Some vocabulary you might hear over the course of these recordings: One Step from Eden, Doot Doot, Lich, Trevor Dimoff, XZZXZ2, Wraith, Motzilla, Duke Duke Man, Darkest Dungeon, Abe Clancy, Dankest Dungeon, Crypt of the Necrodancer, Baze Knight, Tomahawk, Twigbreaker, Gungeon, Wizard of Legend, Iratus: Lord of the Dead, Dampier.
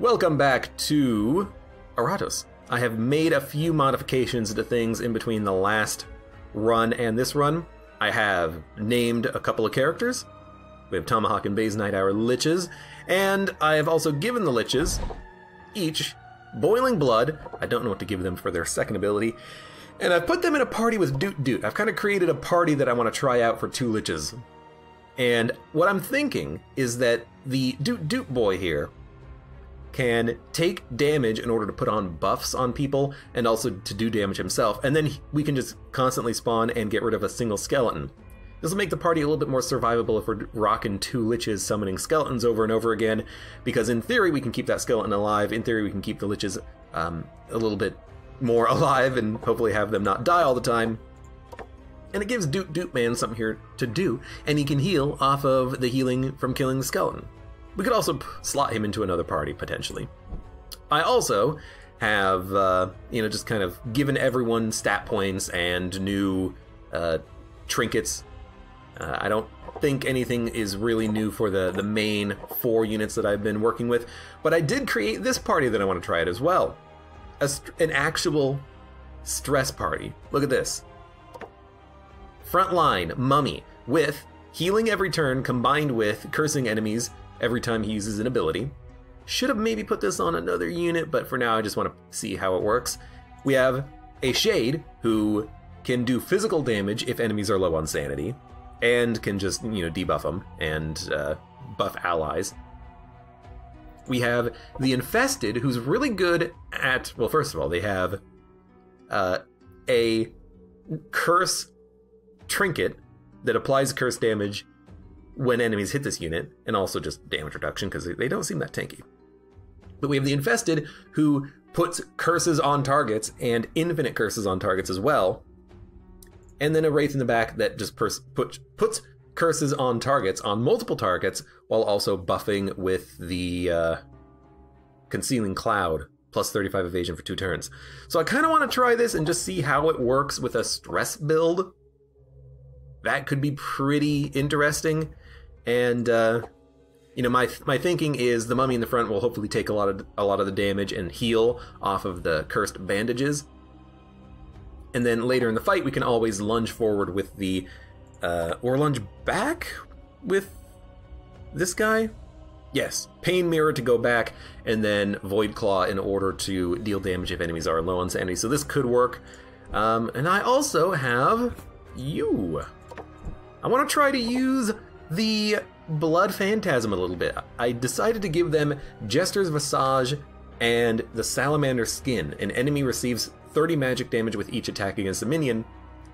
Welcome back to Iratus. I have made a few modifications to things in between the last run and this run. I have named a couple of characters. We have Tomahawk and Baze Knight, our liches, and I have also given the liches each boiling blood. I don't know what to give them for their second ability. And I've put them in a party with Doot Doot. I've kind of created a party that I want to try out for two liches. And what I'm thinking is that the Doot Doot boy here can take damage in order to put on buffs on people and also to do damage himself. And then we can just constantly spawn and get rid of a single skeleton. This will make the party a little bit more survivable if we're rocking two liches summoning skeletons over and over again, because in theory we can keep that skeleton alive. In theory we can keep the liches a little bit more alive and hopefully have them not die all the time. And it gives Duke Duke Man something here to do, and he can heal off of the healing from killing the skeleton. We could also slot him into another party, potentially. I also have, just kind of given everyone stat points and new trinkets. I don't think anything is really new for the main four units that I've been working with, but I did create this party that I want to try it as well. An actual stress party. Look at this. Frontline Mummy with healing every turn combined with cursing enemies every time he uses an ability. Should have maybe put this on another unit, but for now I just want to see how it works. We have a Shade who can do physical damage if enemies are low on sanity, and can just, debuff them and buff allies. We have the Infested, who's really good at, well, first of all, they have a curse trinket that applies curse damage when enemies hit this unit, and also just damage reduction because they don't seem that tanky. But we have the Infested, who puts curses on targets and infinite curses on targets as well. And then a Wraith in the back that just puts curses on targets, on multiple targets, while also buffing with the Concealing Cloud, plus 35 evasion for 2 turns. So I kind of want to try this and just see how it works with a stress build. That could be pretty interesting. And, my thinking is the Mummy in the front will hopefully take a lot of the damage and heal off of the cursed bandages. And then later in the fight, we can always lunge forward with the, or lunge back with this guy? Yes, Pain Mirror to go back, and then Void Claw in order to deal damage if enemies are low on sanity. So this could work. And I also have you. I want to try to use the Blood Phantasm a little bit. I decided to give them Jester's Visage and the Salamander Skin. An enemy receives 30 magic damage with each attack against a minion,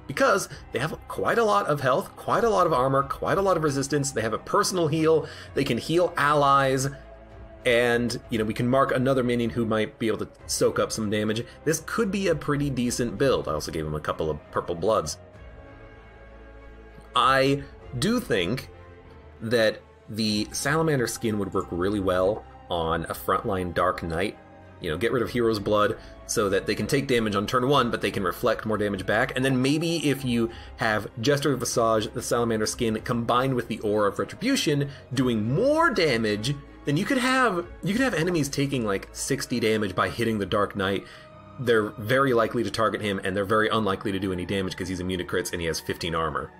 because they have quite a lot of health, quite a lot of armor, quite a lot of resistance. They have a personal heal, they can heal allies, and we can mark another minion who might be able to soak up some damage. This could be a pretty decent build. I also gave him a couple of purple bloods. I do think that the Salamander Skin would work really well on a frontline Dark Knight. Get rid of Hero's Blood so that they can take damage on turn 1, but they can reflect more damage back. And then maybe if you have Jester's Visage, the Salamander Skin, combined with the Aura of Retribution, doing more damage, then you could have enemies taking like 60 damage by hitting the Dark Knight. They're very likely to target him, and they're very unlikely to do any damage because he's immune to crits and he has 15 armor.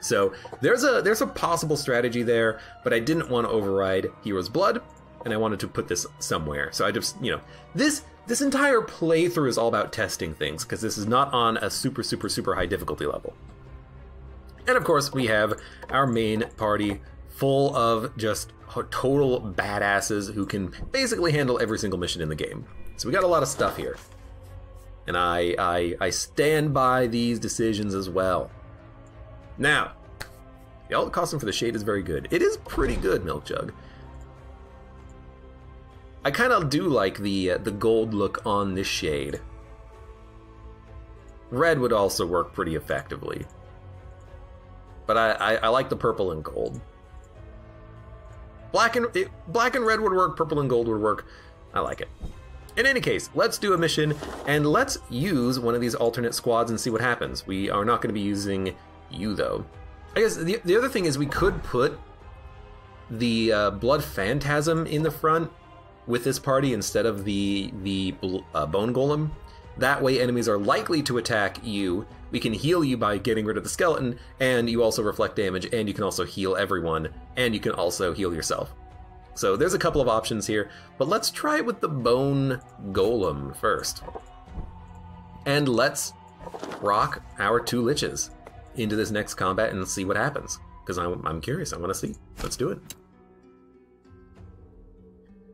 So there's a possible strategy there, but I didn't want to override Hero's Blood, and I wanted to put this somewhere. So I just, this entire playthrough is all about testing things, because this is not on a super, super, super high difficulty level. And of course, we have our main party full of just total badasses who can basically handle every single mission in the game. So we got a lot of stuff here. And I stand by these decisions as well. Now, the alt costume for the Shade is very good. It is pretty good, Milkjug. I kind of do like the gold look on this Shade. Red would also work pretty effectively. But I like the purple and gold. Black and red would work, purple and gold would work. I like it. In any case, let's do a mission, and let's use one of these alternate squads and see what happens. We are not going to be using you, though. I guess the other thing is we could put the Blood Phantasm in the front, with this party instead of the bone golem. That way enemies are likely to attack you. We can heal you by getting rid of the skeleton, and you also reflect damage, and you can also heal everyone, and you can also heal yourself. So there's a couple of options here, but let's try it with the bone golem first. And let's rock our two liches into this next combat and see what happens, because I'm curious, I want to see. Let's do it.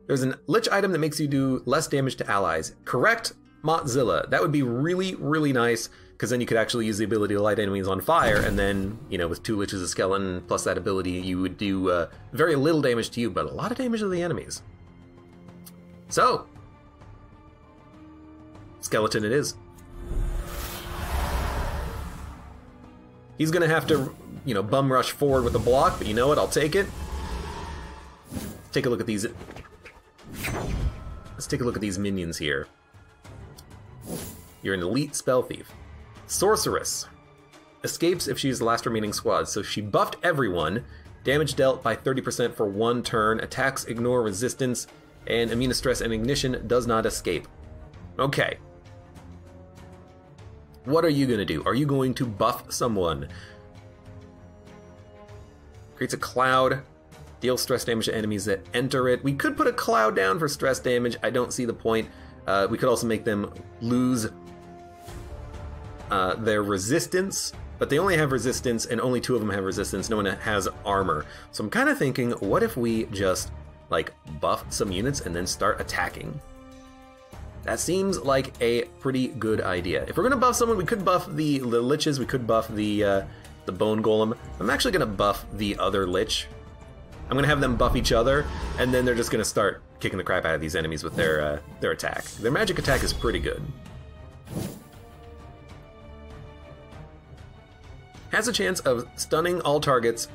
There's a lich item that makes you do less damage to allies. Correct, Motzilla. That would be really, really nice, because then you could actually use the ability to light enemies on fire, and then, you know, with two liches, a skeleton, plus that ability, you would do very little damage to you, but a lot of damage to the enemies. So, skeleton it is. He's gonna have to, you know, bum rush forward with a block, but you know what, I'll take it. Take a look at these. Let's take a look at these minions here. You're an elite spell thief. Sorceress. Escapes if she's the last remaining squad, so she buffed everyone. Damage dealt by 30% for one turn. Attacks ignore resistance, and immune to stress and ignition, does not escape. Okay. What are you gonna do? Are you going to buff someone? Creates a cloud. Deals stress damage to enemies that enter it. We could put a cloud down for stress damage. I don't see the point. We could also make them lose their resistance, but they only have resistance, and only two of them have resistance. No one has armor. So I'm kind of thinking, what if we just, like, buff some units and then start attacking? That seems like a pretty good idea. If we're gonna buff someone, we could buff the liches, we could buff the bone golem. I'm actually gonna buff the other lich. I'm gonna have them buff each other, and then they're just gonna start kicking the crap out of these enemies with their attack. Their magic attack is pretty good. Has a chance of stunning all targets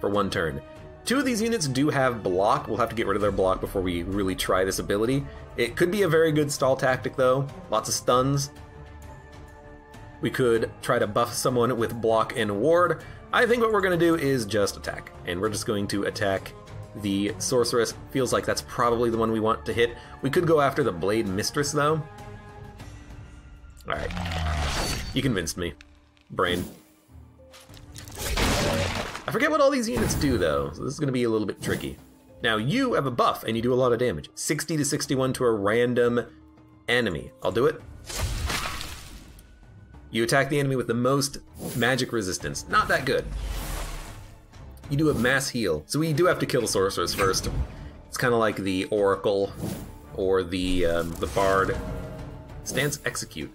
for one turn. Two of these units do have block. We'll have to get rid of their block before we really try this ability. It could be a very good stall tactic though. Lots of stuns. We could try to buff someone with block and ward. I think what we're gonna do is just attack. And we're just going to attack the sorceress. Feels like that's probably the one we want to hit. We could go after the blade mistress though. Alright. You convinced me. Brain. I forget what all these units do though, so this is gonna be a little bit tricky. Now you have a buff and you do a lot of damage. 60 to 61 to a random enemy. I'll do it. You attack the enemy with the most magic resistance. Not that good. You do a mass heal. So we do have to kill the sorceress first. It's kind of like the oracle or the bard. Stance execute.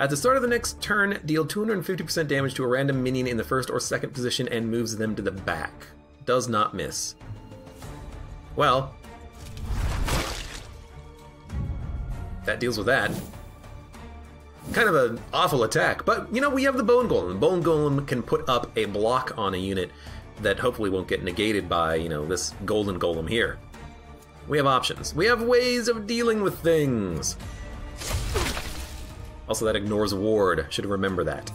At the start of the next turn, deal 250% damage to a random minion in the first or second position and moves them to the back. Does not miss. Well, that deals with that. Kind of an awful attack, but you know, we have the bone golem. The bone golem can put up a block on a unit that hopefully won't get negated by, you know, this golden golem here. We have options. We have ways of dealing with things. Also, that ignores ward. Should remember that.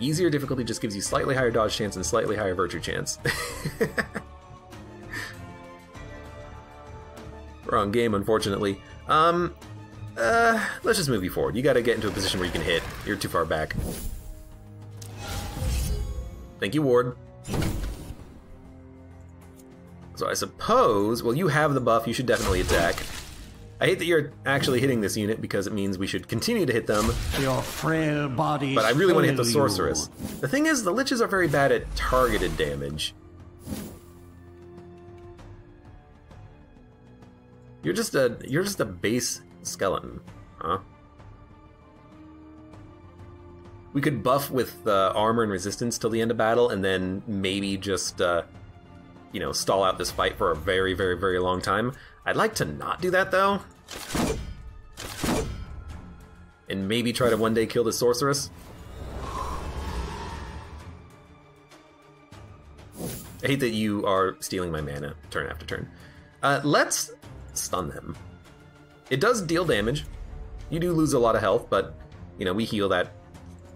Easier difficulty just gives you slightly higher dodge chance and slightly higher virtue chance. Wrong game, unfortunately. Let's just move you forward. You gotta get into a position where you can hit. You're too far back. Thank you, ward. So I suppose, well, you have the buff, you should definitely attack. I hate that you're actually hitting this unit because it means we should continue to hit them. Your frail body. But I really want to hit the sorceress. The thing is, the liches are very bad at targeted damage. You're just a base skeleton, huh? We could buff with armor and resistance till the end of battle, and then maybe just you know, stall out this fight for a very, very, very long time. I'd like to not do that though. And maybe try to one day kill the sorceress. I hate that you are stealing my mana turn after turn. Let's stun them. It does deal damage. You do lose a lot of health, but you know, we heal that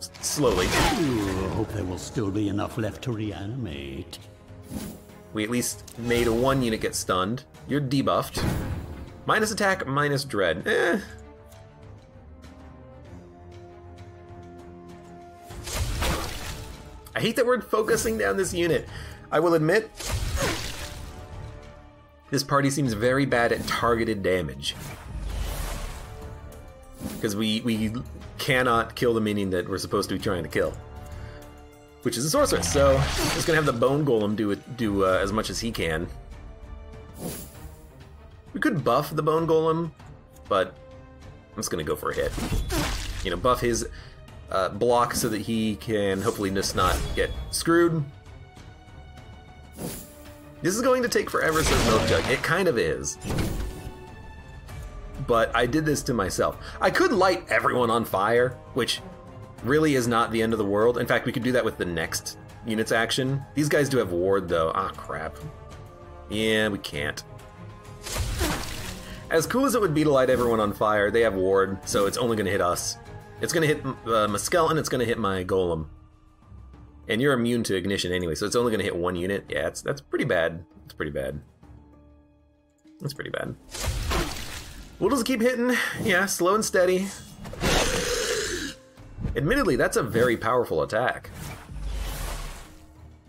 slowly. Ooh, I hope there will still be enough left to reanimate. We at least made one unit get stunned. You're debuffed. Minus attack, minus dread. Eh. I hate that we're focusing down this unit. I will admit, this party seems very bad at targeted damage. Because we cannot kill the minion that we're supposed to be trying to kill, which is a sorceress. So I'm just gonna have the bone golem do as much as he can. We could buff the bone golem, but I'm just gonna go for a hit. You know, buff his block so that he can hopefully just not get screwed. This is going to take forever, says Milkjug. It kind of is. But I did this to myself. I could light everyone on fire, which really is not the end of the world. In fact, we could do that with the next unit's action. These guys do have ward, though. Ah, crap. Yeah, we can't. As cool as it would be to light everyone on fire, they have ward, so it's only going to hit us. It's going to hit my skeleton, it's going to hit my golem. And you're immune to ignition anyway, so it's only going to hit one unit. Yeah, that's pretty bad. It's pretty bad. That's pretty bad. We'll just keep hitting. Yeah, slow and steady. Admittedly, that's a very powerful attack.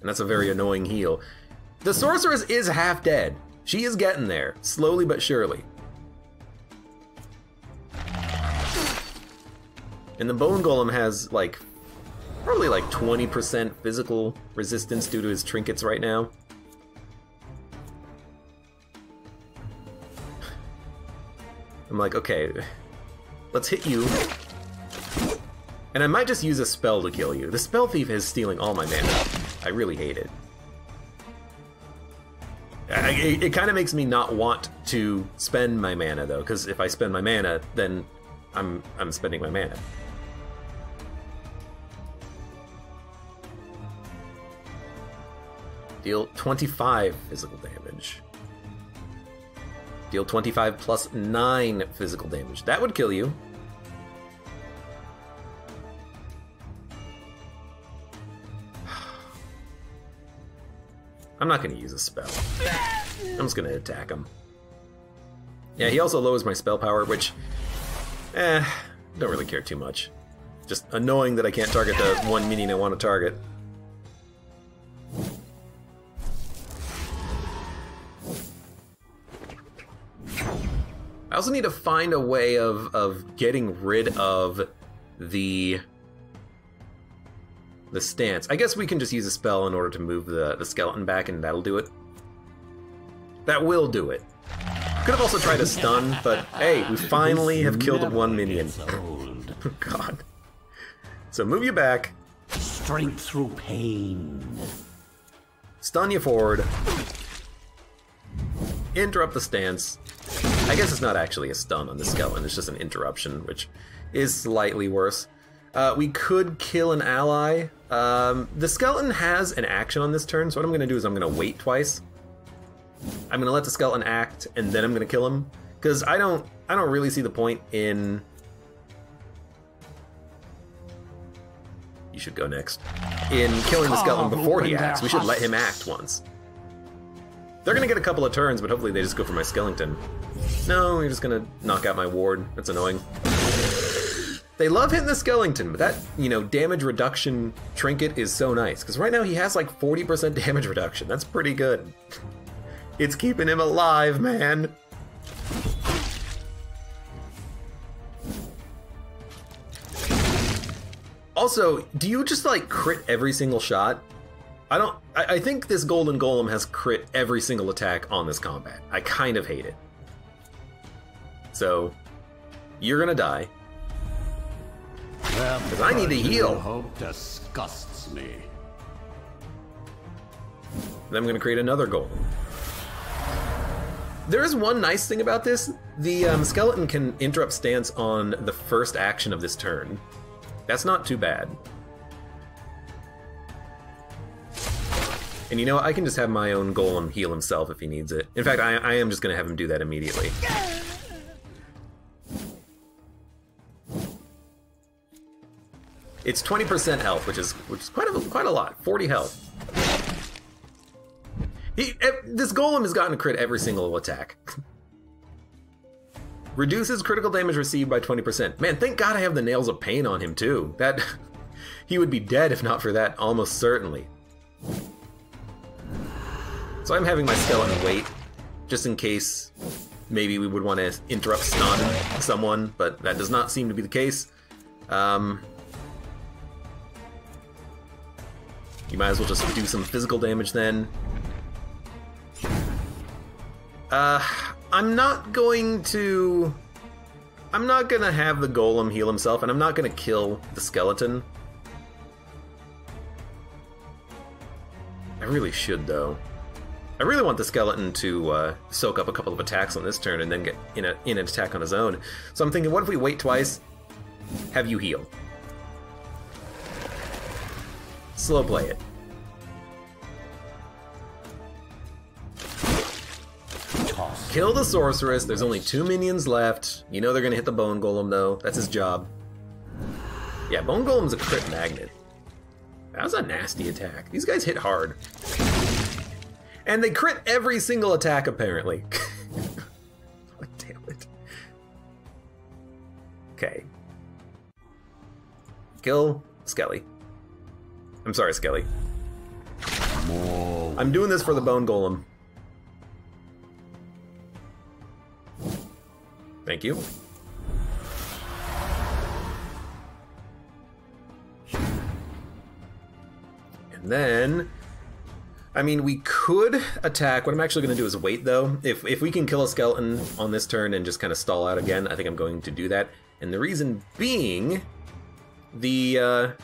And that's a very annoying heal. The sorceress is half dead. She is getting there, slowly but surely. And the bone golem has, like, probably like 20% physical resistance due to his trinkets right now. I'm like, okay, let's hit you. And I might just use a spell to kill you. The spell thief is stealing all my mana. I really hate it. It kind of makes me not want to spend my mana, though, because if I spend my mana, then I'm spending my mana. Deal 25 physical damage. Deal 25 plus 9 physical damage. That would kill you. I'm not going to use a spell. I'm just going to attack him. Yeah, he also lowers my spell power, which, don't really care too much. Just annoying that I can't target the one minion I want to target. I also need to find a way of getting rid of the stance. I guess we can just use a spell in order to move the skeleton back, and that'll do it. That will do it. Could have also tried a stun, but hey, we finally have killed one minion. God. So move you back. Strength through pain. Stun you forward. Interrupt the stance. I guess it's not actually a stun on the skeleton, it's just an interruption, which is slightly worse. We could kill an ally. The skeleton has an action on this turn, so what I'm going to do is I'm going to wait twice. I'm going to let the skeleton act, and then I'm going to kill him, because I don't really see the point in... You should go next. In killing the skeleton before he acts, we should let him act once. They're going to get a couple of turns, but hopefully they just go for my skeleton. No, you're just going to knock out my ward. That's annoying. They love hitting the skeleton, but that, you know, damage reduction trinket is so nice. Because right now he has like 40% damage reduction. That's pretty good. It's keeping him alive, man. Also, do you just like crit every single shot? I think this golden golem has crit every single attack on this combat. I kind of hate it. So, you're gonna die. Because I need to heal. Hope disgusts me. Then I'm gonna create another golem. There is one nice thing about this. The skeleton can interrupt stance on the first action of this turn. That's not too bad. And you know what? I can just have my own golem heal himself if he needs it. In fact, I am just going to have him do that immediately. It's 20% health, which is quite a lot. 40 health. This golem has gotten a crit every single attack. Reduces critical damage received by 20%. Man, thank God I have the Nails of Pain on him too. That he would be dead if not for that, almost certainly. So I'm having my skeleton wait, just in case maybe we would want to interrupt Snodden someone, but that does not seem to be the case. You might as well just do some physical damage then. I'm not gonna have the golem heal himself, and I'm not gonna kill the skeleton. I really should, though. I really want the skeleton to soak up a couple of attacks on this turn and then get in an attack on his own. So I'm thinking, what if we wait twice, have you heal? Slow play it. Kill the sorceress, there's only 2 minions left. You know they're gonna hit the bone golem though, that's his job. Yeah, bone golem's a crit magnet. That was a nasty attack. These guys hit hard. And they crit every single attack apparently. Oh, damn it. Okay. Kill Skelly. I'm sorry, Skelly. Whoa. I'm doing this for the bone golem. Thank you. And then, I mean, we could attack. What I'm actually going to do is wait, though. If we can kill a skeleton on this turn and just kind of stall out again, I think I'm going to do that. And the reason being, the you're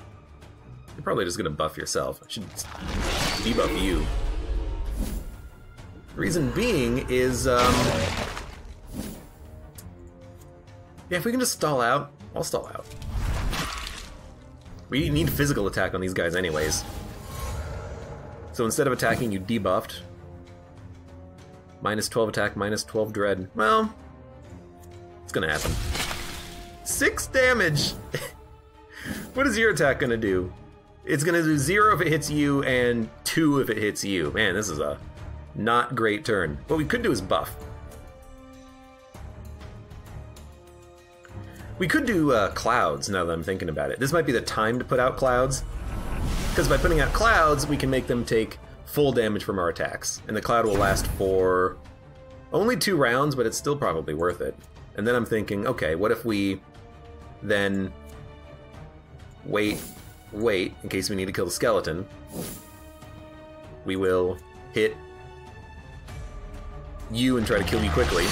probably just going to buff yourself. I should debuff you. The reason being is, yeah, if we can just stall out, I'll stall out. We need physical attack on these guys anyways. So instead of attacking, you debuffed. Minus 12 attack, minus 12 dread. Well, it's gonna happen. 6 damage! What is your attack gonna do? It's gonna do 0 if it hits you and 2 if it hits you. Man, this is a not great turn. What we could do is buff. We could do clouds, now that I'm thinking about it. This might be the time to put out clouds, because by putting out clouds, we can make them take full damage from our attacks. And the cloud will last for only 2 rounds, but it's still probably worth it. And then I'm thinking, okay, what if we then wait, in case we need to kill the skeleton. We will hit you and try to kill you quickly.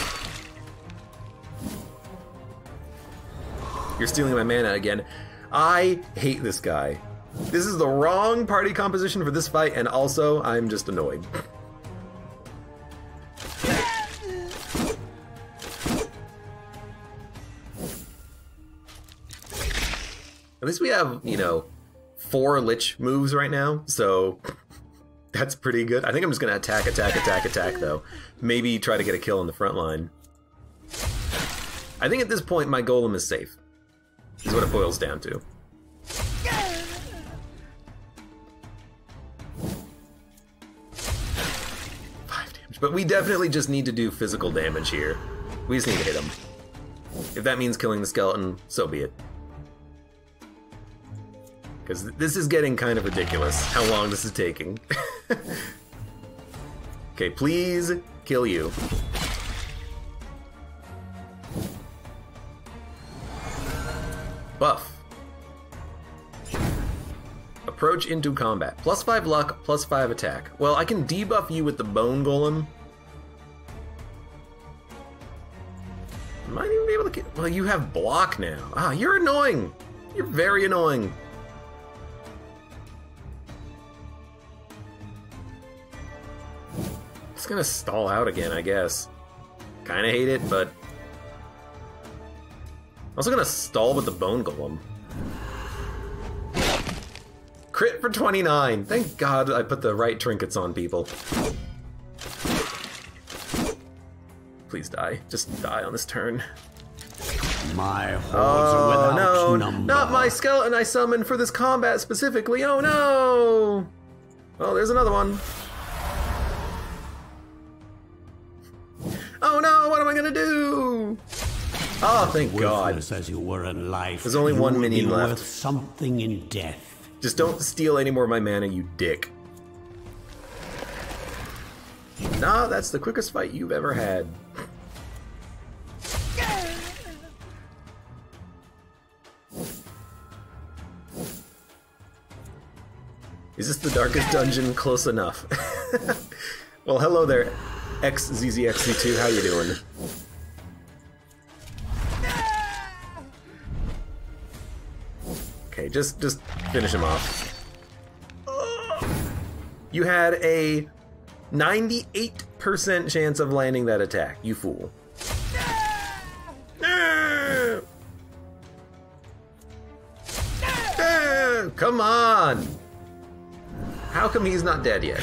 You're stealing my mana again. I hate this guy. This is the wrong party composition for this fight, and also, I'm just annoyed. At least we have, 4 lich moves right now, so that's pretty good. I think I'm just gonna attack, though. Maybe try to get a kill on the front line. I think at this point, my golem is safe. Is what it boils down to. Five damage. But we definitely just need to do physical damage here. We just need to hit him. If that means killing the skeleton, so be it. Because this is getting kind of ridiculous, how long this is taking. Okay, please kill you. Buff. Approach into combat. Plus 5 luck, plus 5 attack. Well, I can debuff you with the bone golem. I might even be able to get... Well, you have block now. Ah, you're annoying. You're very annoying. It's gonna stall out again, I guess. Kinda hate it, but... I'm also gonna stall with the bone golem. Crit for 29! Thank God I put the right trinkets on people. Please die. Just die on this turn. My hordes are without number. Not my skeleton I summoned for this combat specifically. Oh no! Well, there's another one. Oh no, what am I gonna do? Oh, thank God. As you were in life, there's only 1 minion left. Something in death. Just don't steal any more of my mana, you dick. Nah, that's the quickest fight you've ever had. Is this the Darkest Dungeon? Close enough. Well, hello there, XZZXZ2. How you doing? Okay, just finish him off. You had a 98% chance of landing that attack, you fool. Come on! How come he's not dead yet?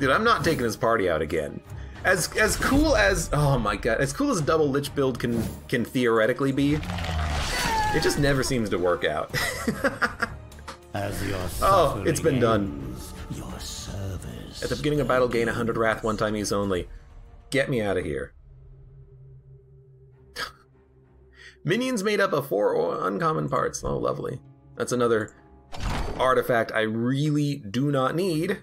Dude, I'm not taking this party out again. As cool as, oh my God, as cool as a double Lich build can theoretically be, it just never seems to work out. As your oh, it's been done. Your service. At the beginning of battle, gain 100 wrath, one time use only. Get me out of here. Minions made up of 4 uncommon parts. Oh, lovely. That's another artifact I really do not need,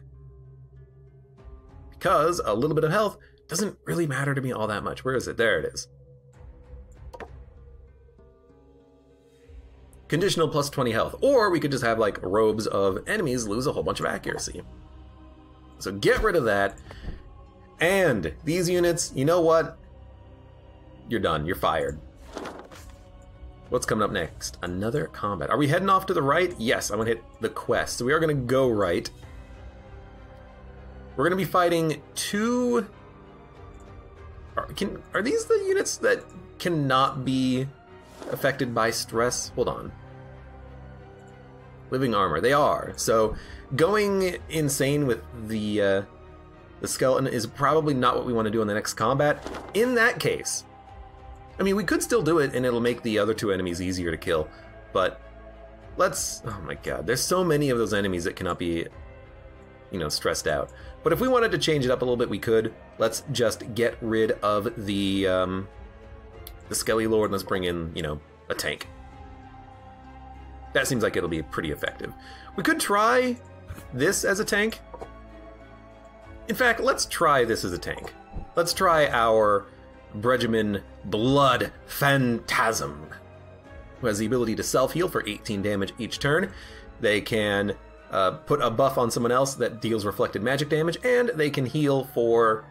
because a little bit of health doesn't really matter to me all that much. Where is it? There it is. Conditional plus 20 health, or we could just have like robes of enemies lose a whole bunch of accuracy. So get rid of that. And these units, you know what? You're done, you're fired. What's coming up next? Another combat. Are we heading off to the right? Yes, I'm gonna hit the quest. So we are gonna go right. We're gonna be fighting two, are these the units that cannot be affected by stress? Hold on. Living armor, they are. So going insane with the skeleton is probably not what we wanna do in the next combat. In that case, I mean, we could still do it and it'll make the other two enemies easier to kill, but let's, oh my God, there's so many of those enemies that cannot be, you know, stressed out. But if we wanted to change it up a little bit, we could. Let's just get rid of the Skelly Lord and let's bring in, you know, a tank. That seems like it'll be pretty effective. We could try this as a tank. In fact, let's try this as a tank. Let's try our Bregeman Blood Phantasm, who has the ability to self-heal for 18 damage each turn. They can put a buff on someone else that deals reflected magic damage, and they can heal for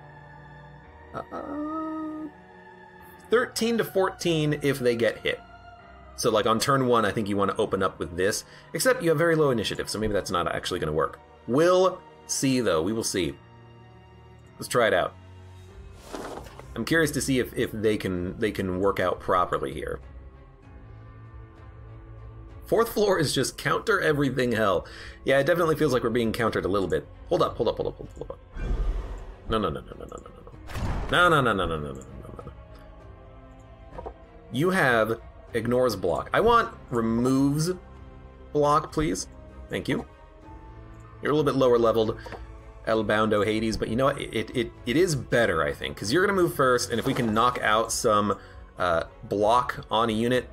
13 to 14 if they get hit. So like on turn 1, I think you want to open up with this, except you have very low initiative, so maybe that's not actually going to work. We'll see though, we will see. Let's try it out. I'm curious to see if they can work out properly here. Fourth floor is just counter everything hell. Yeah, it definitely feels like we're being countered a little bit. Hold up, hold up, hold up, hold up, hold up. No. You have ignores block. I want removes block, please. Thank you. You're a little bit lower leveled. Elboundo Hades, but you know what? It is better, I think, because you're going to move first, and if we can knock out some block on a unit,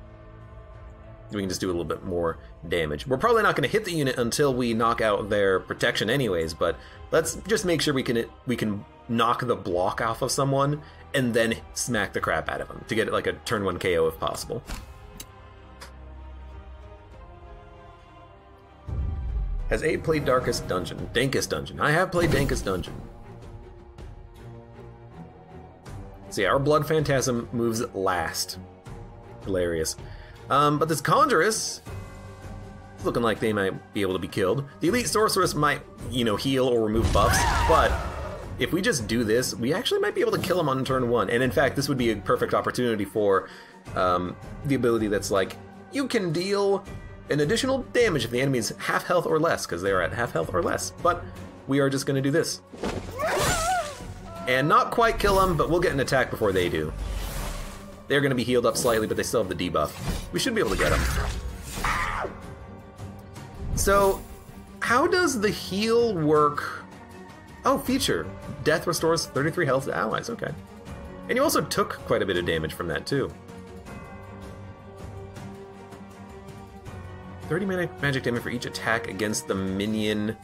we can just do a little bit more damage. We're probably not going to hit the unit until we knock out their protection anyways, but let's just make sure we can knock the block off of someone and then smack the crap out of them to get like a turn 1 KO if possible. Has Abe played Darkest Dungeon? Dankest Dungeon. I have played Dankest Dungeon. So yeah, our Blood Phantasm moves last. Hilarious. But this Conjuress, looking like they might be able to be killed. The Elite Sorceress might, you know, heal or remove buffs, but if we just do this, we actually might be able to kill them on turn 1. And in fact, this would be a perfect opportunity for the ability that's like, you can deal an additional damage if the enemy is half health or less, because they are at half health or less. But we are just going to do this. And not quite kill them, but we'll get an attack before they do. They're going to be healed up slightly, but they still have the debuff. We should be able to get them. So, how does the heal work? Oh, feature. Death restores 33 health to allies. Okay. And you also took quite a bit of damage from that, too. 30 magic damage for each attack against the minion.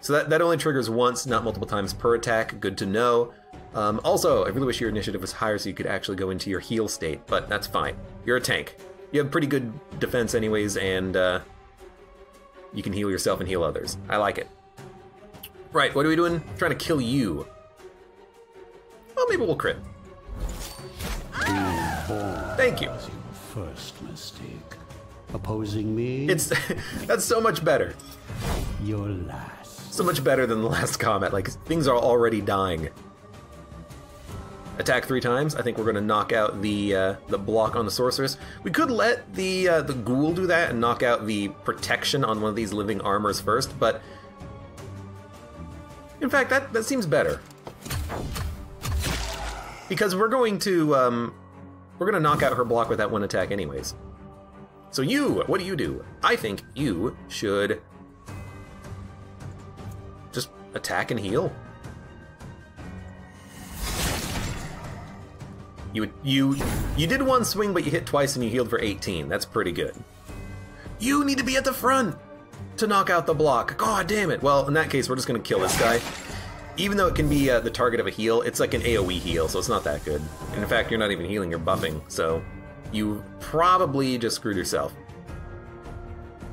So that only triggers once, not multiple times per attack. Good to know. Also, I really wish your initiative was higher so you could actually go into your heal state, but that's fine. You're a tank. You have pretty good defense anyways, and you can heal yourself and heal others. I like it. Right, what are we doing? I'm trying to kill you. Well, maybe we'll crit. Thank you. First mistake. Opposing me? It's that's so much better. Your last. So much better than the last combat. Like, things are already dying. Attack 3 times. I think we're going to knock out the block on the sorceress. We could let the ghoul do that and knock out the protection on one of these living armors first, but in fact, that seems better. Because we're going to knock out her block with that one attack anyways. So you, what do? I think you should just attack and heal. You did one swing, but you hit twice and you healed for 18. That's pretty good. You need to be at the front to knock out the block. God damn it. Well, in that case, we're just going to kill this guy. Even though it can be the target of a heal, it's like an AoE heal, so it's not that good. And in fact, you're not even healing, you're buffing, so you probably just screwed yourself.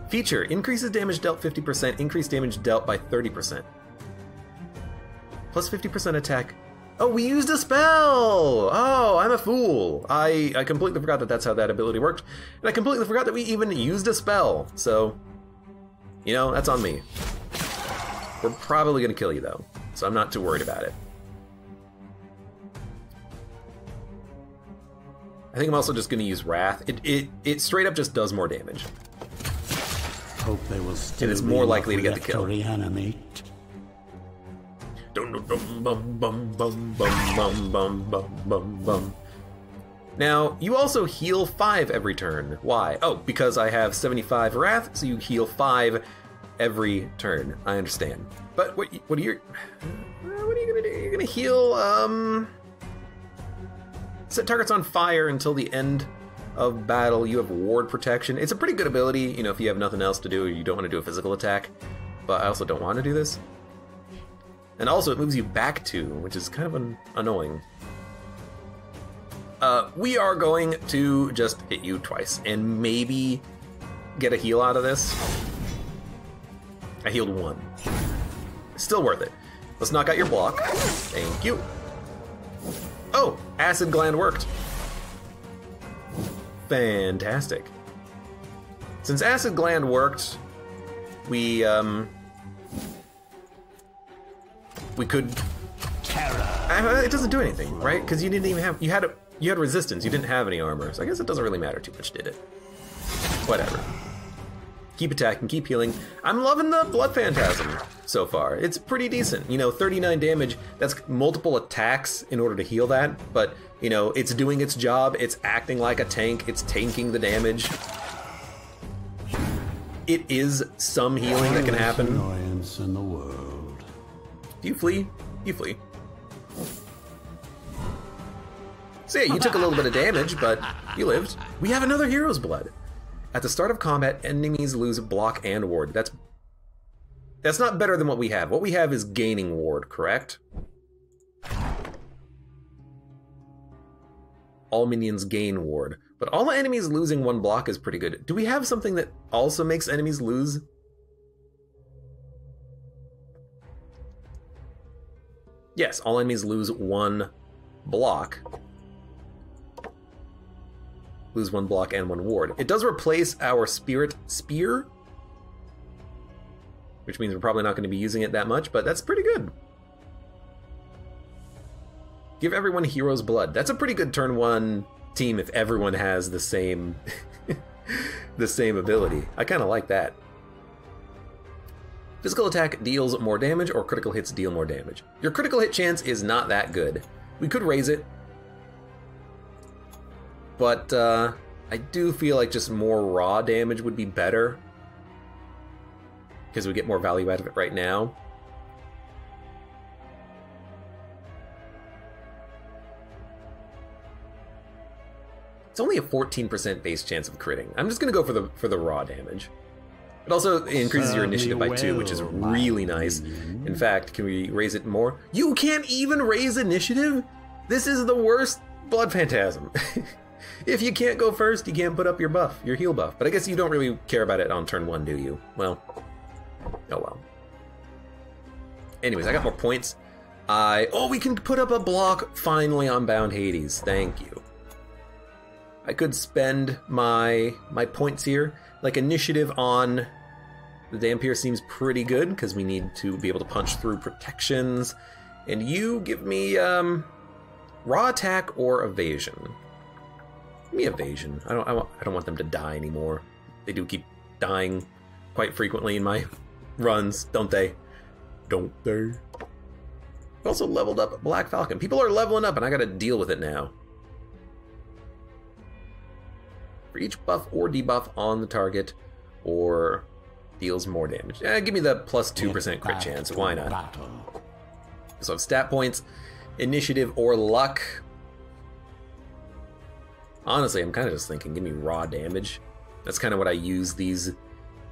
Feature, increases damage dealt 50%, increased damage dealt by 30%. Plus 50% attack. Oh, we used a spell! Oh, I'm a fool. I completely forgot that that's how that ability worked. And I completely forgot that we even used a spell. So, you know, that's on me. We're probably going to kill you, though. So I'm not too worried about it. I think I'm also just going to use Wrath. It straight up just does more damage. Hope they will still. And it's more likely to get the kill. Reanimate. Now, you also heal 5 every turn. Why? Oh, because I have 75 wrath, so you heal 5 every turn. I understand. But what are you gonna do? You're gonna heal set targets on fire until the end of battle. You have ward protection. It's a pretty good ability, you know, if you have nothing else to do or you don't want to do a physical attack. But I also don't want to do this. And also, it moves you back 2, which is kind of annoying. We are going to just hit you twice and maybe get a heal out of this. I healed 1. Still worth it. Let's knock out your block. Thank you. Oh, acid gland worked. Fantastic. Since acid gland worked, we could. It doesn't do anything, right? Because you didn't even have. You had resistance. You didn't have any armor. So I guess it doesn't really matter too much, did it? Whatever. Keep attacking. Keep healing. I'm loving the blood phantasm so far. It's pretty decent. You know, 39 damage. That's multiple attacks in order to heal that. But you know, it's doing its job. It's acting like a tank. It's tanking the damage. It is some healing that can happen. Annoyance in the world. Do you flee? You flee. So yeah, you took a little bit of damage, but you lived. We have another hero's blood. At the start of combat, enemies lose block and ward. That's not better than what we have. What we have is gaining ward, correct? All minions gain ward. But all enemies losing 1 block is pretty good. Do we have something that also makes enemies lose? Yes, all enemies lose 1 block. Lose 1 block and 1 ward. It does replace our spirit spear, which means we're probably not going to be using it that much, but that's pretty good. Give everyone hero's blood. That's a pretty good turn 1 team if everyone has the same the same ability. I kind of like that. Physical attack deals more damage, or critical hits deal more damage. Your critical hit chance is not that good. We could raise it. But I do feel like just more raw damage would be better. Because we get more value out of it right now. It's only a 14% base chance of critting. I'm just gonna go for the raw damage. It also increases your initiative by 2, which is really nice. In fact, can we raise it more? You can't even raise initiative? This is the worst Blood Phantasm. If you can't go first, you can't put up your buff, your heal buff. But I guess you don't really care about it on turn 1, do you? Well, oh well. Anyways, I got more points. Oh, we can put up a block finally on Bound Hades. Thank you. I could spend my points here. Like, initiative on the Dampier seems pretty good, because we need to be able to punch through protections. And you give me raw attack or evasion. Give me evasion. I don't want them to die anymore. They do keep dying quite frequently in my runs, don't they? Don't they? I also leveled up Black Falcon. People are leveling up, and I gotta deal with it now. For each buff or debuff on the target, or deals more damage. Give me the plus 2% crit chance. Why not? Battle. So I have stat points, initiative, or luck. Honestly, I'm kind of just thinking, give me raw damage. That's kind of what I use these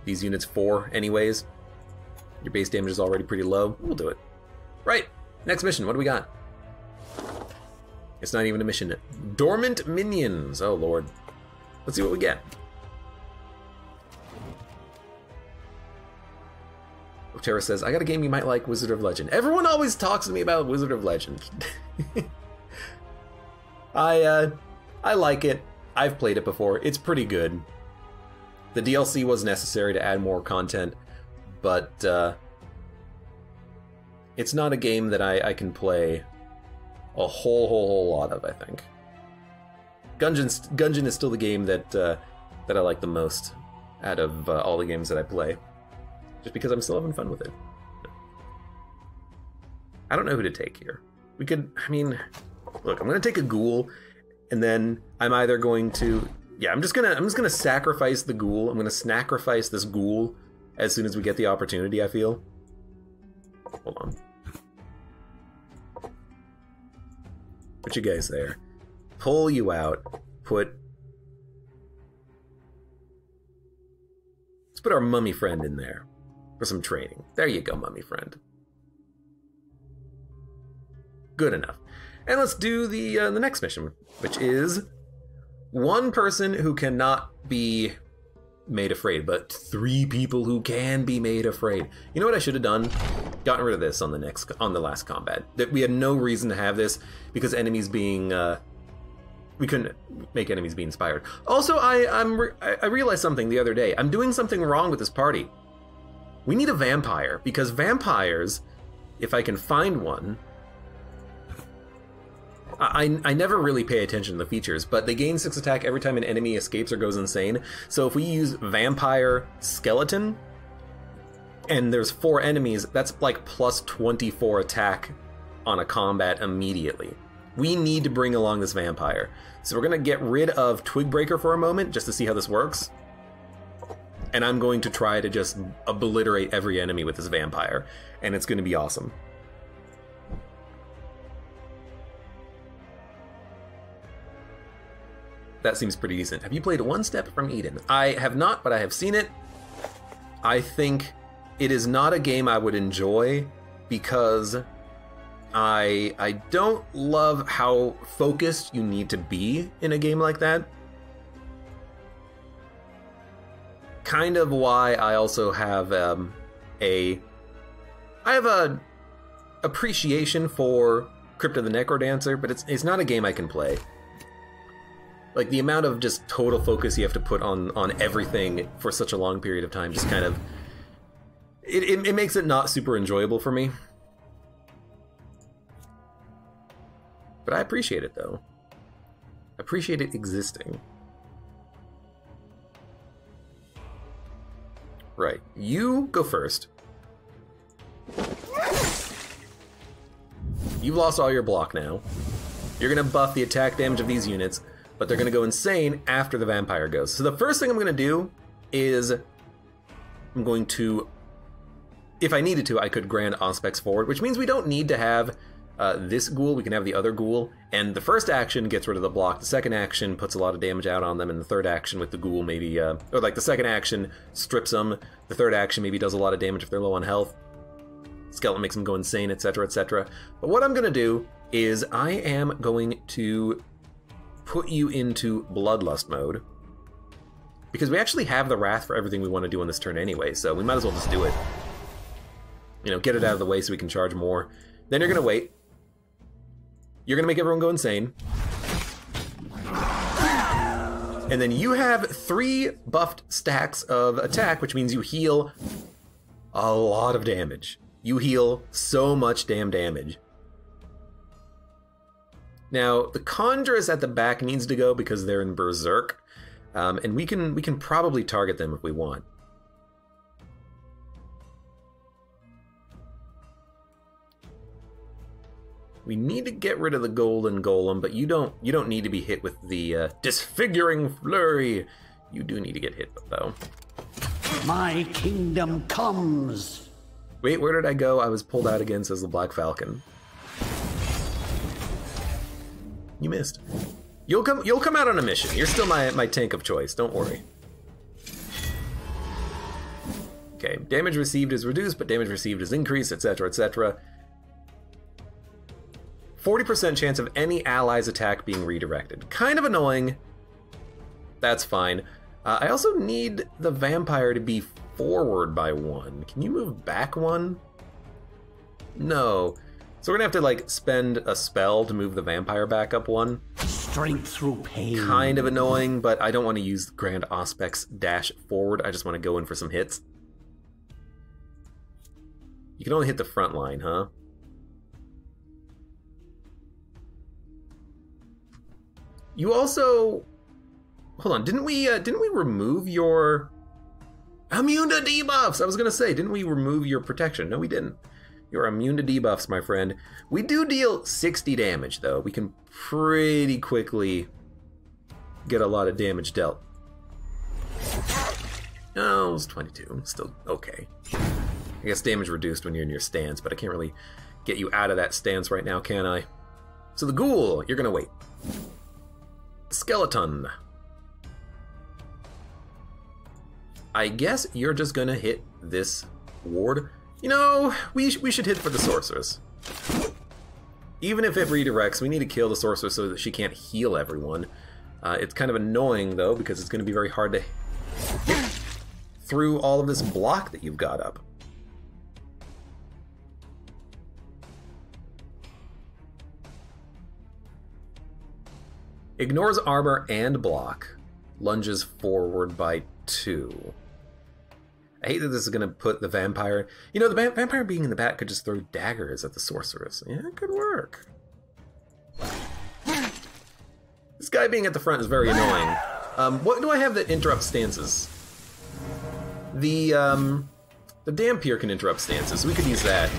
units for, anyways. Your base damage is already pretty low. We'll do it. Right. Next mission. What do we got? It's not even a mission. Dormant minions. Oh lord. Let's see what we get. Otera says, I got a game you might like, Wizard of Legend. Everyone always talks to me about Wizard of Legend. I like it. I've played it before. It's pretty good. The DLC was necessary to add more content, but it's not a game that I can play a whole lot of, I think. Gungeon is still the game that I like the most out of all the games that I play, just because I'm still having fun with it. I don't know who to take here. We could, I mean, look, I'm gonna take a ghoul, and then I'm either going to, yeah, I'm just gonna sacrifice the ghoul. I'm gonna sacrifice this ghoul as soon as we get the opportunity. I feel. Hold on. Put you guys there. Pull you out. Let's put our mummy friend in there for some training. There you go, mummy friend. Good enough. And let's do the next mission, which is one person who cannot be made afraid, but 3 people who can be made afraid. You know what I should have done? Gotten rid of this on the last combat. That we had no reason to have this because enemies being we couldn't make enemies be inspired. Also, I realized something the other day. I'm doing something wrong with this party. We need a vampire, because vampires, if I can find one, I never really pay attention to the features, but they gain 6 attack every time an enemy escapes or goes insane. So if we use vampire skeleton, and there's 4 enemies, that's like plus 24 attack on a combat immediately. We need to bring along this vampire. So we're gonna get rid of Twigbreaker for a moment, just to see how this works. And I'm going to try to just obliterate every enemy with this vampire, and it's gonna be awesome. That seems pretty decent. Have you played One Step from Eden? I have not, but I have seen it. I think it is not a game I would enjoy because I don't love how focused you need to be in a game like that. Kind of why I also have a appreciation for Crypt of the Necrodancer, but it's not a game I can play. Like, the amount of just total focus you have to put on everything for such a long period of time just kind of... It makes it not super enjoyable for me. But I appreciate it, though. I appreciate it existing. Right. You go first. You've lost all your block now. You're going to buff the attack damage of these units, but they're gonna go insane after the vampire goes. So the first thing I'm gonna do is I'm going to, if I needed to, I could grant Auspex forward, which means we don't need to have this ghoul, we can have the other ghoul, and the first action gets rid of the block, the second action puts a lot of damage out on them, and the third action with the ghoul maybe, or like the second action strips them, the third action maybe does a lot of damage if they're low on health, skeleton makes them go insane, etc, etc. But what I'm gonna do is I am going to put you into bloodlust mode, because we actually have the wrath for everything we want to do on this turn anyway, so we might as well just do it. You know, get it out of the way so we can charge more. Then you're gonna wait. You're gonna make everyone go insane. And then you have 3 buffed stacks of attack, which means you heal a lot of damage. You heal so much damn damage. Now, the Conjurers at the back needs to go because they're in Berserk. And we can probably target them if we want. We need to get rid of the Golden Golem, but you don't need to be hit with the disfiguring flurry. You do need to get hit though. My kingdom comes. Wait, where did I go? I was pulled out again, says the Black Falcon. You missed. You'll come out on a mission. You're still my tank of choice, don't worry. Okay, damage received is reduced, but damage received is increased, etc, etc. 40% chance of any ally's attack being redirected. Kind of annoying. That's fine. I also need the vampire to be forward by 1. Can you move back 1? No. So we're gonna have to like spend a spell to move the vampire back up 1. Strength through pain. Kind of annoying, but I don't want to use Grand Auspex dash forward. I just want to go in for some hits. You can only hit the front line, huh? You also, hold on, didn't we remove your immune to debuffs? I was gonna say, didn't we remove your protection? No, we didn't. You're immune to debuffs, my friend. We do deal 60 damage though. We can pretty quickly get a lot of damage dealt. No, it was 22, still okay. I guess damage reduced when you're in your stance, but I can't really get you out of that stance right now, can I? So the ghoul, you're gonna wait. Skeleton. I guess you're just gonna hit this ward. You know, we should hit for the sorceress. Even if it redirects, we need to kill the sorceress so that she can't heal everyone. It's kind of annoying though, because it's gonna be very hard to hit through all of this block that you've got up. Ignores armor and block. Lunges forward by 2. I hate that this is going to put the vampire... You know, the vampire being in the back could just throw daggers at the sorceress. Yeah, it could work. This guy being at the front is very annoying. What do I have that interrupts stances? The Dampier can interrupt stances, so we could use that.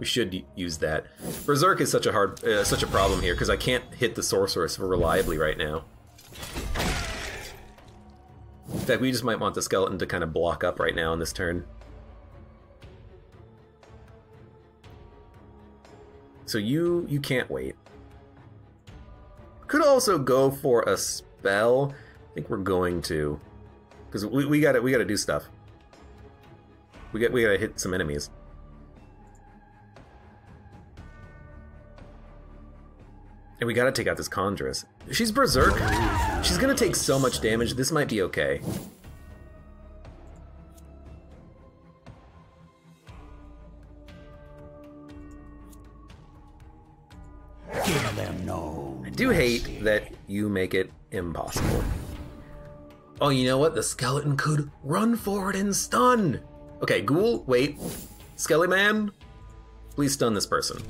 We should use that. Berserk is such a such a problem here because I can't hit the sorceress reliably right now. In fact, we just might want the skeleton to kind of block up right now on this turn. So you can't wait. Could also go for a spell. I think we're going to, because we gotta do stuff. We gotta hit some enemies. And we gotta take out this Conjuress. She's Berserk. She's gonna take so much damage, this might be okay. Give them no mercy. I do hate that you make it impossible. Oh, you know what? The skeleton could run forward and stun. Okay, ghoul, wait. Skelly man, please stun this person.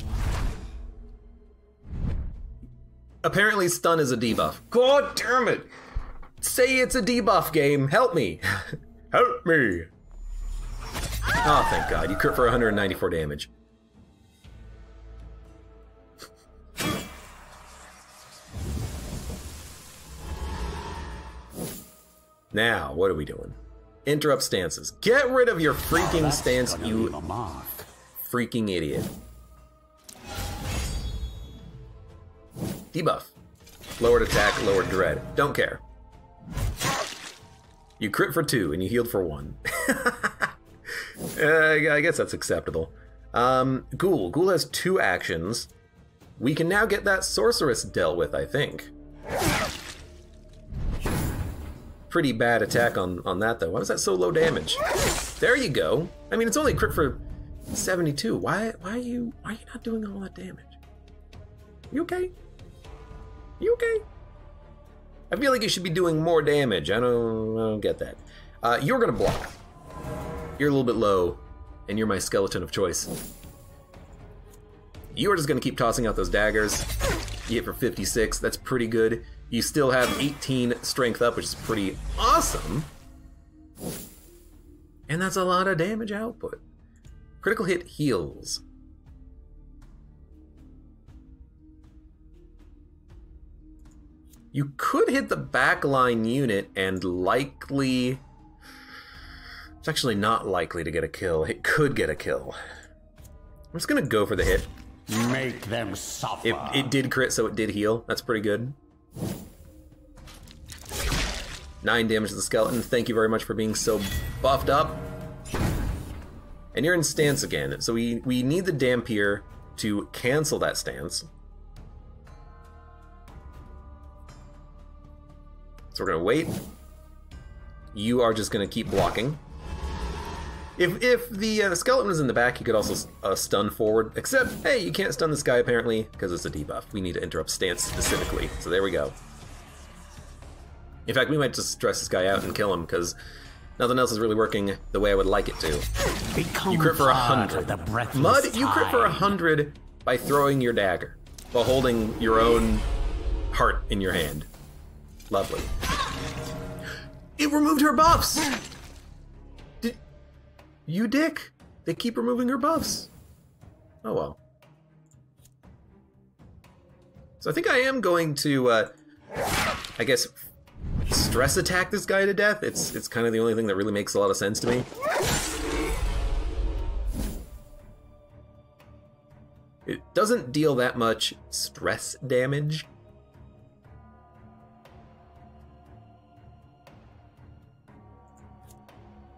Apparently stun is a debuff. God damn it! Say it's a debuff, game. Help me. Help me. Oh, thank God. You crit for 194 damage. Now, what are we doing? Interrupt stances. Get rid of your freaking stance, you freaking idiot. Debuff. Lowered attack, lowered dread. Don't care. You crit for 2 and you healed for 1. I guess that's acceptable. Ghoul. Ghoul has 2 actions. We can now get that sorceress dealt with, I think. Pretty bad attack on that, though. Why was that so low damage? There you go. I mean, it's only crit for 72. Why are you not doing all that damage? You okay? You okay? I feel like you should be doing more damage. I don't get that. You're gonna block. You're a little bit low, and you're my skeleton of choice. You are just gonna keep tossing out those daggers. You hit for 56. That's pretty good. You still have 18 strength up, which is pretty awesome. And that's a lot of damage output. Critical hit heals. You could hit the backline unit and likely... It's actually not likely to get a kill. It could get a kill. I'm just going to go for the hit. Make them suffer. It did crit, so it did heal. That's pretty good. 9 damage to the skeleton. Thank you very much for being so buffed up. And you're in stance again. So we need the Dampier to cancel that stance. So we're gonna wait. You are just gonna keep blocking. If the skeleton is in the back, you could also stun forward, except, hey, you can't stun this guy apparently, because it's a debuff. We need to interrupt stance specifically, so there we go. In fact, we might just stress this guy out and kill him, because nothing else is really working the way I would like it to. You crit for 100. Mud, you crit for 100 by throwing your dagger, while holding your own heart in your hand. Lovely. It removed her buffs! You dick! They keep removing her buffs! Oh well. So I think I am going to, I guess, stress attack this guy to death. It's kind of the only thing that really makes a lot of sense to me. It doesn't deal that much stress damage.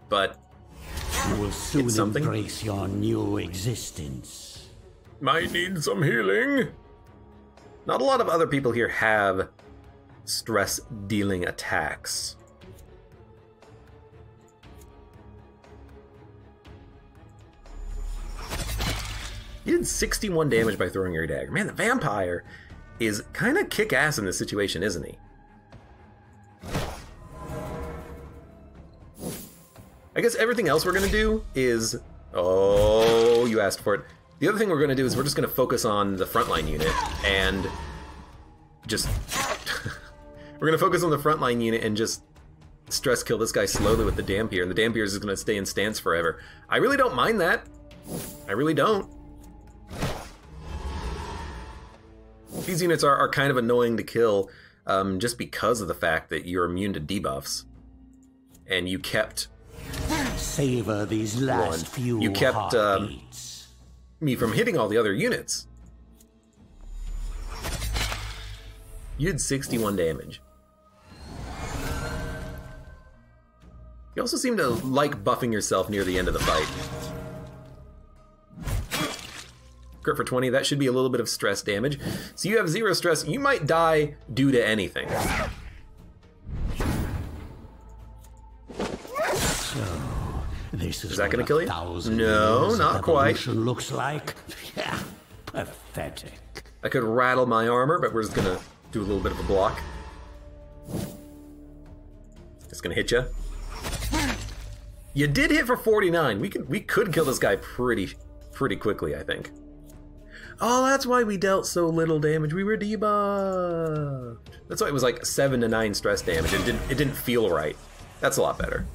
But you will soon embrace your new existence. Might need some healing. Not a lot of other people here have stress dealing attacks. You did 61 damage by throwing your dagger. Man, the vampire is kind of kick-ass in this situation, isn't he? I guess everything else we're gonna do is, oh, you asked for it. The other thing we're gonna do is we're just gonna focus on the frontline unit and just, we're gonna focus on the frontline unit and just stress kill this guy slowly with the Dampier, and the Dampier is gonna stay in stance forever. I really don't mind that. I really don't. These units are kind of annoying to kill just because of the fact that you're immune to debuffs and you kept savor these last few. You kept me from hitting all the other units. You did 61 damage. You also seem to like buffing yourself near the end of the fight. Crit for 20, that should be a little bit of stress damage. So you have 0 stress, you might die due to anything. Is that gonna kill you? No, not quite. Looks like, yeah, pathetic. I could rattle my armor, but we're just gonna do a little bit of a block. It's gonna hit you. You did hit for 49. We could kill this guy pretty quickly, I think. Oh, that's why we dealt so little damage. We were debuffed. That's why it was like 7 to 9 stress damage. It didn't feel right. That's a lot better.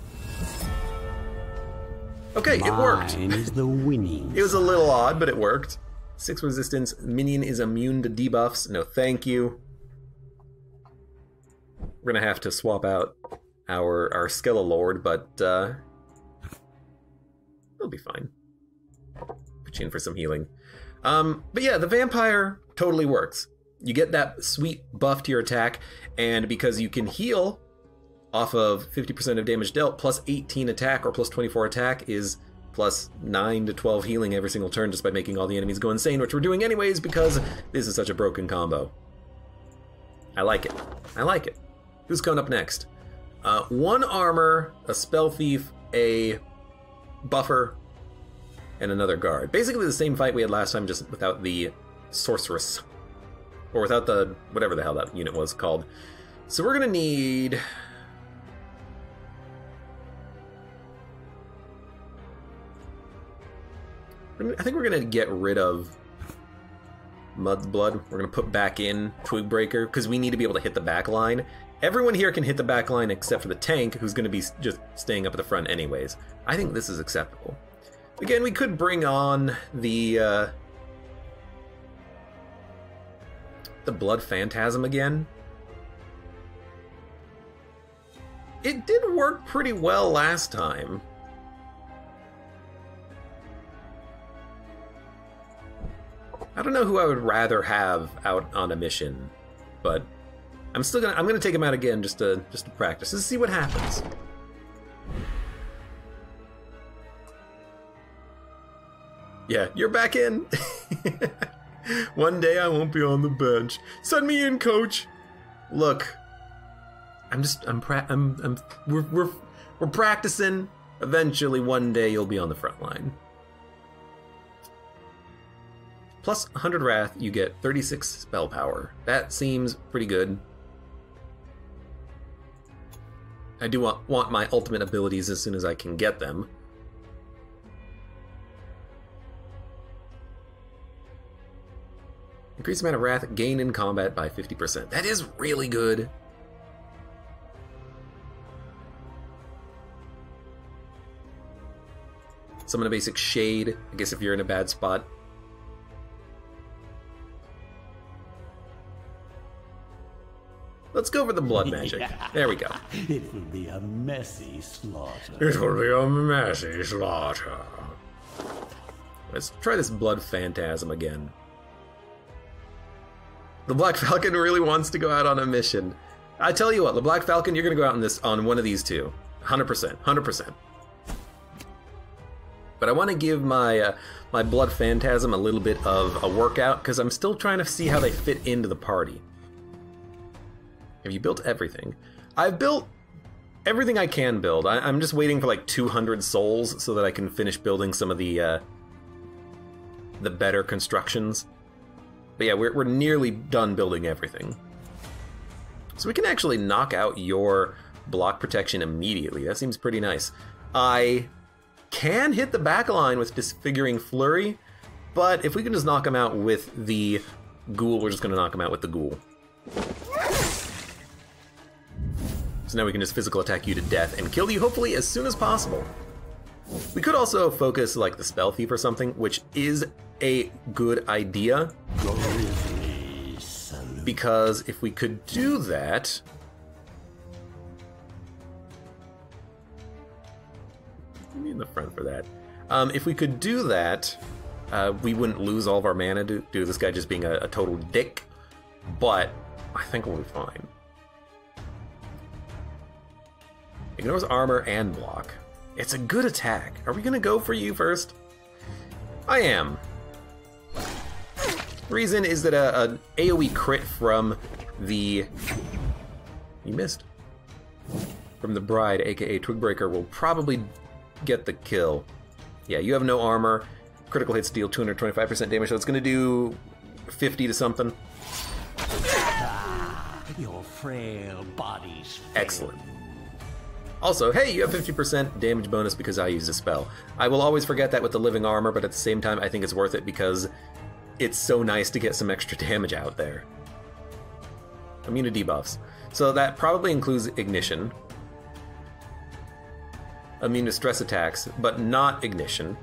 Okay, it worked. Is the winning it was a little odd, but it worked. 6 resistance. Minion is immune to debuffs. No, thank you. We're gonna have to swap out our Skele-Lord, but it'll be fine. Put you in for some healing. But yeah, the vampire totally works. you get that sweet buff to your attack, and because you can heal off of 50% of damage dealt, plus 18 attack or plus 24 attack is plus 9 to 12 healing every single turn just by making all the enemies go insane, which we're doing anyways because this is such a broken combo. I like it. I like it. Who's coming up next? One armor, a spell thief, a buffer, and another guard. Basically the same fight we had last time, just without the sorceress. Or without the whatever the hell that unit was called. So we're gonna need... I think we're gonna get rid of Mudblood. We're gonna put back in Twigbreaker because we need to be able to hit the back line. Everyone here can hit the back line except for the tank, who's gonna be just staying up at the front anyways. I think this is acceptable. Again, we could bring on the Blood Phantasm again. It did work pretty well last time. I don't know who I would rather have out on a mission, but I'm still gonna take him out again just to practice and see what happens. Yeah, you're back in. One day I won't be on the bench. Send me in, coach. Look, we're practicing. Eventually, one day you'll be on the front line. Plus 100 Wrath, you get 36 spell power. That seems pretty good. I do want my ultimate abilities as soon as I can get them. Increase amount of Wrath gained in combat by 50%. That is really good. Summon a basic Shade, I guess if you're in a bad spot. Let's go over the blood magic. Yeah. There we go. It will be a messy slaughter. It will be a messy slaughter. Let's try this Blood Phantasm again. The Black Falcon really wants to go out on a mission. I tell you what, the Black Falcon, you're going to go out on one of these two. 100%, 100%. But I want to give my my Blood Phantasm a little bit of a workout because I'm still trying to see how they fit into the party. Have you built everything? I've built everything I can build. I'm just waiting for like 200 souls so that I can finish building some of the better constructions. But yeah, we're nearly done building everything. So we can actually knock out your block protection immediately. That seems pretty nice. I can hit the back line with Disfiguring Flurry, but if we can just knock them out with the ghoul, we're just gonna knock them out with the ghoul. So now we can just physical attack you to death and kill you, hopefully, as soon as possible. We could also focus, like, the Spell Thief or something, which is a good idea. Because if we could do that... we need the front for that. If we could do that, we wouldn't lose all of our mana due to this guy just being a total dick. But I think we'll be fine. Ignores armor and block. It's a good attack. Are we gonna go for you first? I am. The reason is that an AoE crit from the... you missed. From the Bride, aka Twigbreaker, will probably get the kill. Yeah, you have no armor. Critical hits deal 225% damage, so it's gonna do 50 to something. Your frail body's frail. Excellent. Also, hey, you have 50% damage bonus because I used a spell. I will always forget that with the living armor, but at the same time, I think it's worth it because it's so nice to get some extra damage out there. Immune to debuffs. So that probably includes ignition. Immune to stress attacks, but not ignition.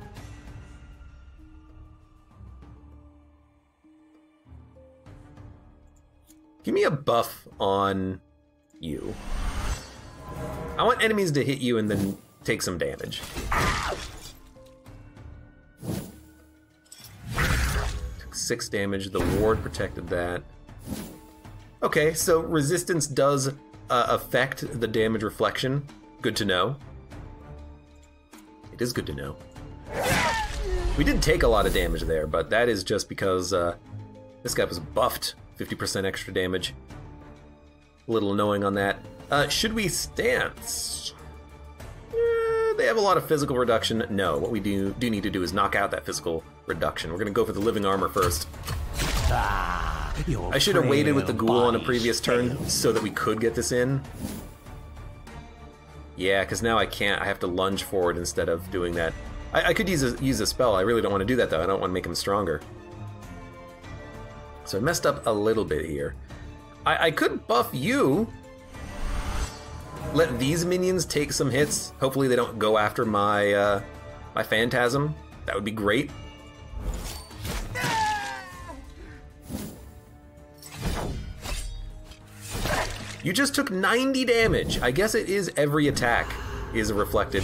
Give me a buff on you. I want enemies to hit you and then take some damage. Ow. 6 damage, the ward protected that. Okay, so resistance does affect the damage reflection. Good to know. It is good to know. We did take a lot of damage there, but that is just because this guy was buffed. 50% extra damage. A little annoying on that. Should we stance? They have a lot of physical reduction. No, what we do need to do is knock out that physical reduction. We're going to go for the living armor first. I should have waited with the ghoul on a previous turn so that we could get this in. Yeah, because now I can't. I have to lunge forward instead of doing that. I could use a spell. I really don't want to do that, though. I don't want to make him stronger. So I messed up a little bit here. I could buff you. Let these minions take some hits. Hopefully they don't go after my my phantasm. That would be great. You just took 90 damage. I guess it is every attack is a reflected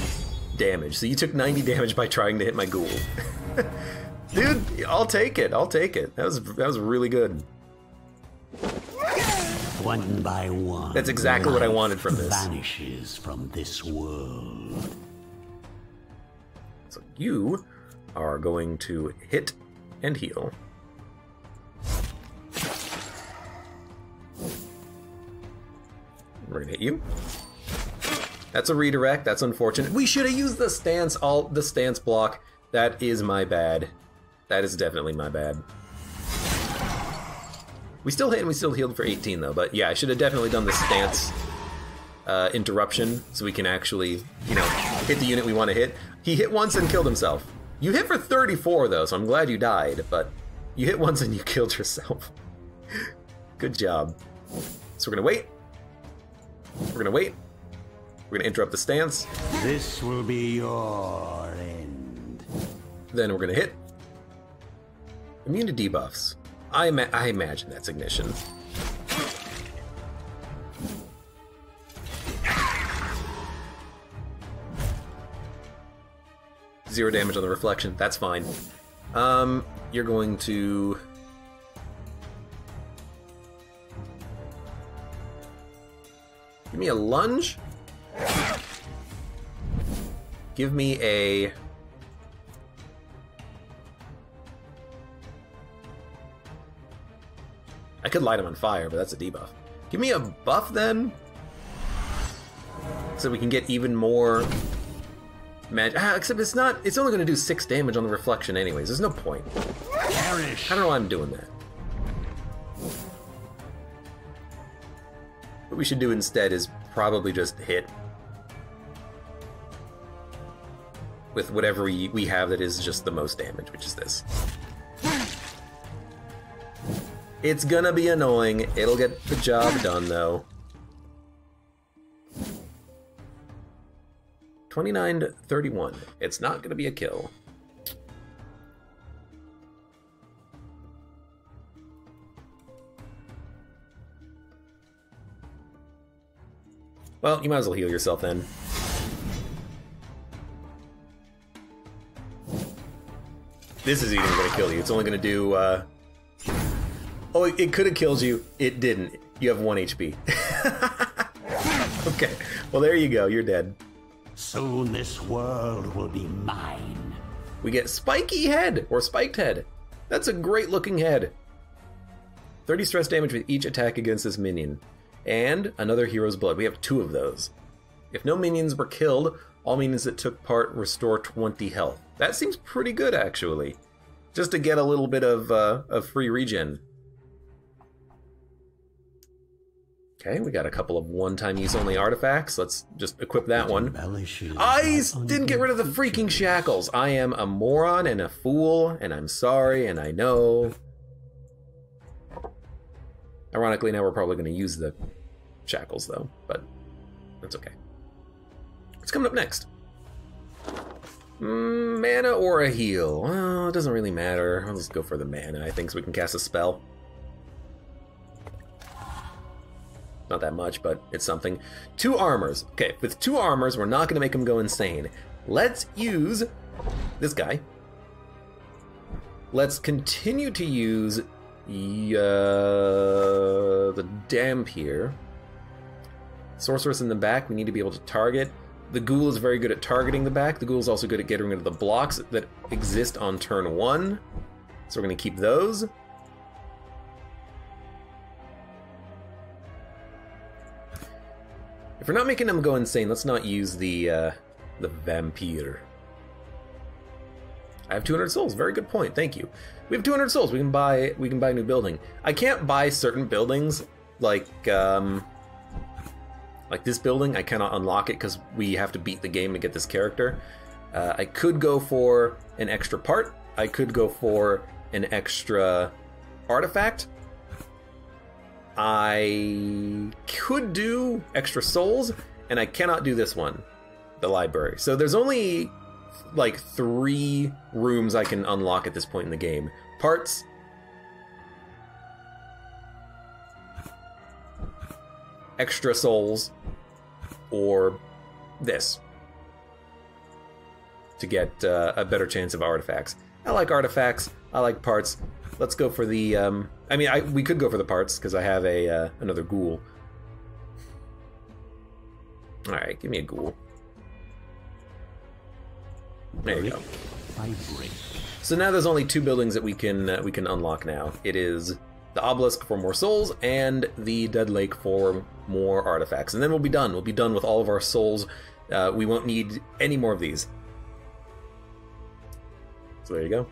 damage. So you took 90 damage by trying to hit my ghoul. Dude, I'll take it. I'll take it. That was really good. One by one. That's exactly what I wanted from this. Vanishes from this world. So you are going to hit and heal. We're gonna hit you. That's a redirect. That's unfortunate. We should have used the stance. All the stance block. That is my bad. That is definitely my bad. We still hit and we still healed for 18 though, but yeah, I should have definitely done the stance interruption so we can actually, you know, hit the unit we want to hit. He hit once and killed himself. You hit for 34 though, so I'm glad you died, but you hit once and you killed yourself. Good job. So we're gonna wait. We're gonna wait. We're gonna interrupt the stance. This will be your end. Then we're gonna hit. Immune to debuffs. I imagine that's ignition. Zero damage on the reflection. That's fine. You're going to. Give me a lunge. Give me a. I could light him on fire, but that's a debuff. Give me a buff then, so we can get even more magic. Except it's not. It's only going to do 6 damage on the reflection, anyways. There's no point. I don't know why I'm doing that. What we should do instead is probably just hit with whatever we have that is just the most damage, which is this. It's gonna be annoying. It'll get the job done though. 29 to 31. It's not gonna be a kill. Well, you might as well heal yourself then. This is even gonna kill you. It's only gonna do, oh, it could have killed you. It didn't. You have 1 HP. Okay, well there you go. You're dead. Soon this world will be mine. We get spiky head, or spiked head. That's a great looking head. 30 stress damage with each attack against this minion. And another hero's blood. We have 2 of those. If no minions were killed, all minions that took part restore 20 health. That seems pretty good, actually. Just to get a little bit of free regen. Okay, we got a couple of one-time use-only artifacts. Let's just equip that one. I didn't get rid of the freaking shackles. I am a moron and a fool, and I'm sorry, and I know. Ironically, now we're probably going to use the shackles, though, but that's okay. What's coming up next? Mana or a heal? Well, it doesn't really matter. I'll just go for the mana, I think, so we can cast a spell. Not that much, but it's something. 2 armors. Okay, with 2 armors, we're not going to make him go insane. Let's use this guy. Let's continue to use The Dampier. Sorceress in the back, we need to be able to target. The Ghoul is very good at targeting the back. The Ghoul is also good at getting rid of the blocks that exist on turn one. So we're going to keep those. If we're not making them go insane, let's not use the Vampire. I have 200 souls. Very good point. Thank you. We have 200 souls. We can buy a new building. I can't buy certain buildings like this building. I cannot unlock it because we have to beat the game to get this character. I could go for an extra part. I could go for an extra artifact. I could do extra souls, and I cannot do this one, the library. So there's only like 3 rooms I can unlock at this point in the game. Parts. Extra souls. Or this. To get a better chance of artifacts. I like artifacts. I like parts. Let's go for the, I mean, we could go for the parts, because I have a another ghoul. Alright, give me a ghoul. There you go. So now there's only 2 buildings that we can unlock now. It is the Obelisk for more souls, and the Dead Lake for more artifacts. And then we'll be done. We'll be done with all of our souls. We won't need any more of these. So there you go.